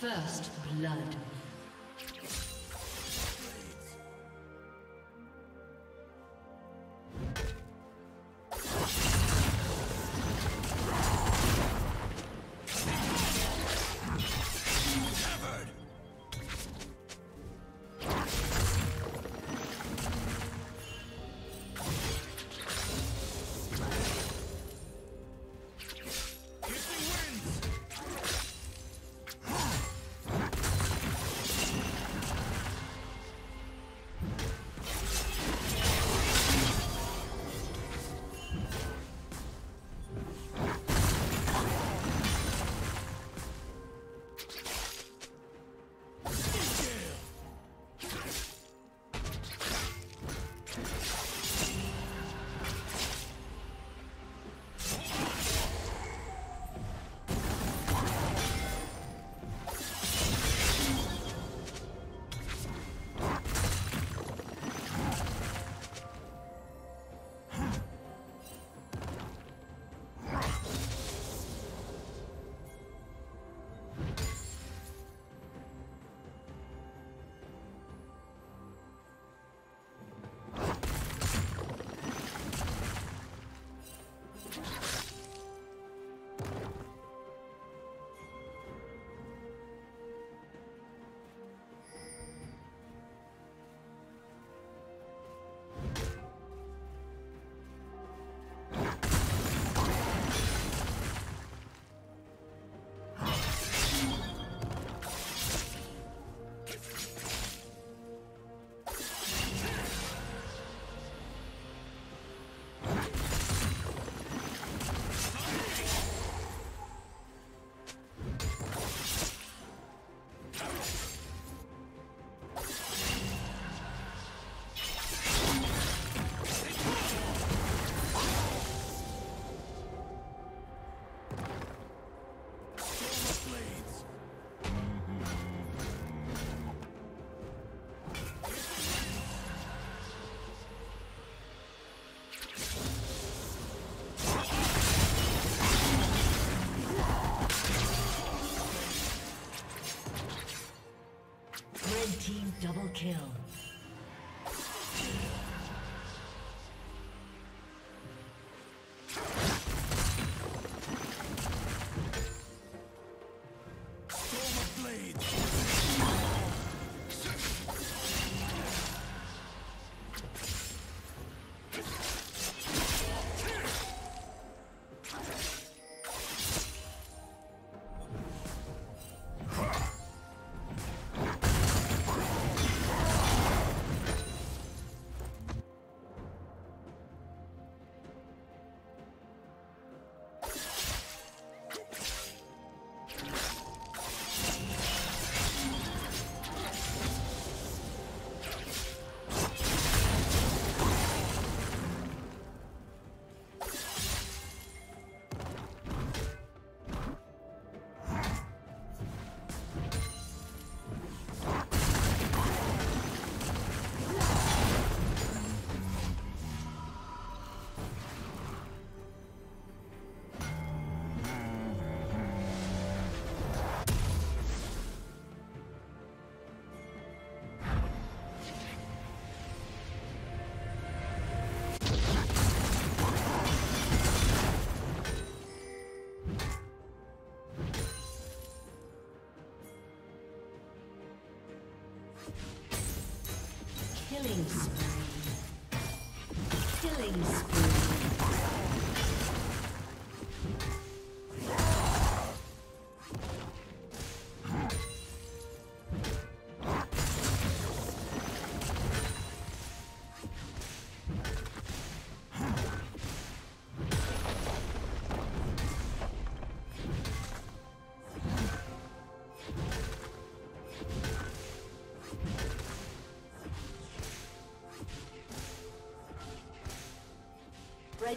First blood. Double kill. Killing spree. Killing spree. The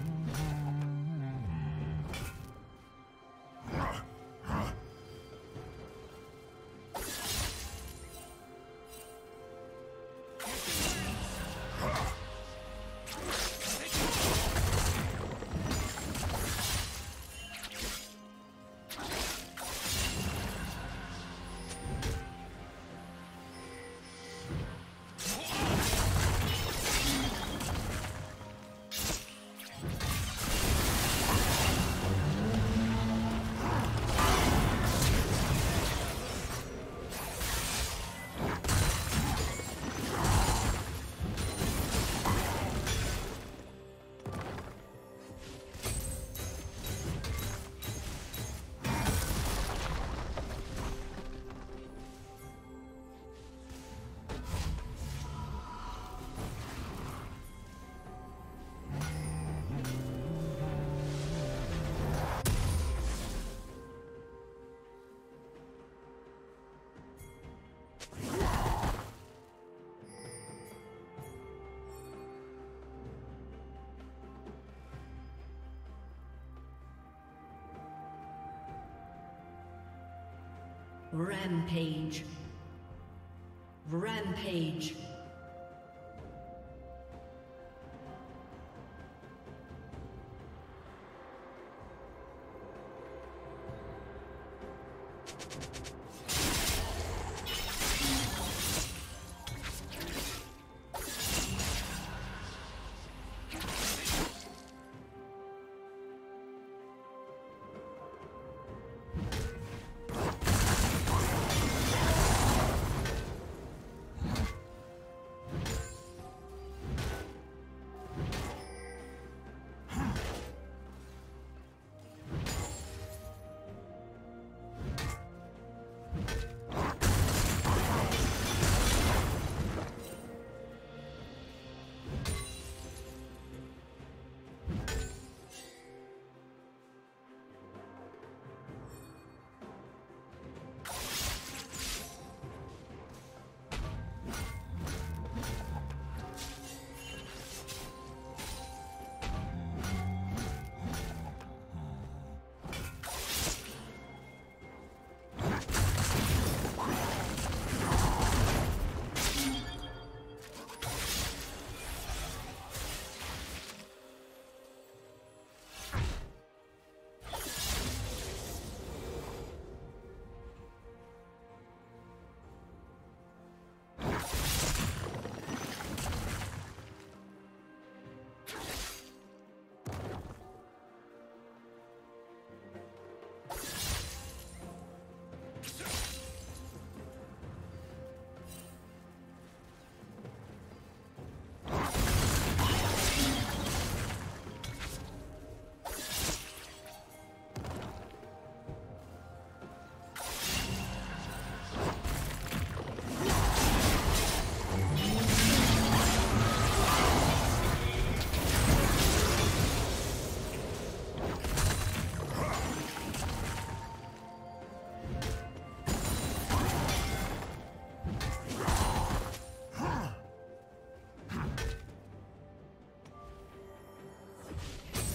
Rampage. Rampage.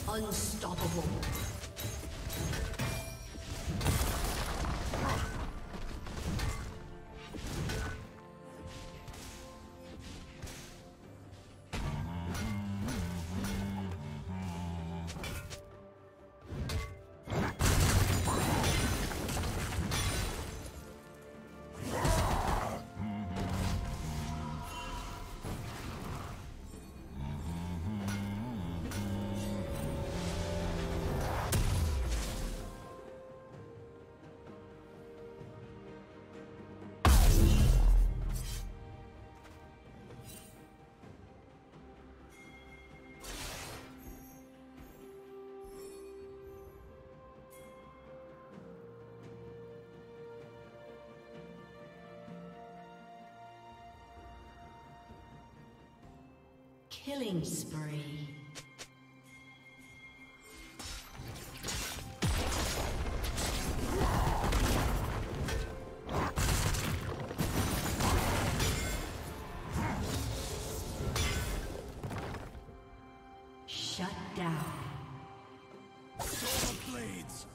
Unstoppable. Killing spree. Shut down. Silver blades.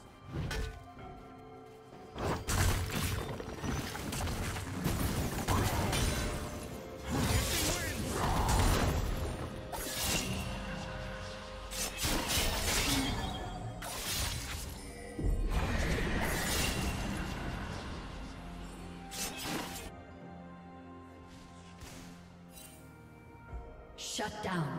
Shut down.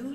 Blue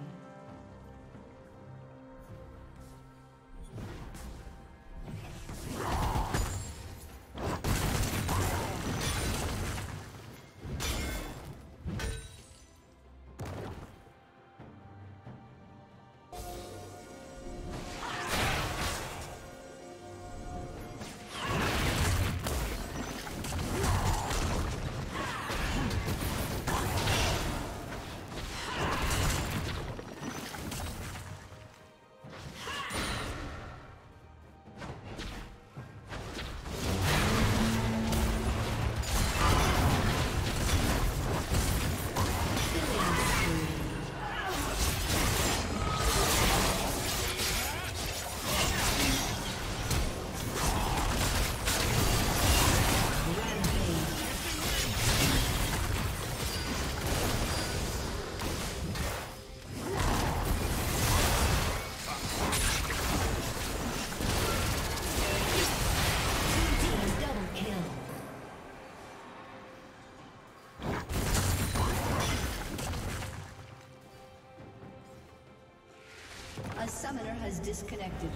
A summoner has disconnected.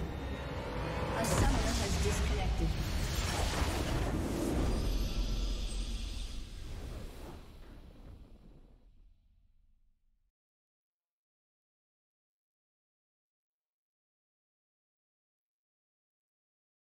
A summoner has disconnected.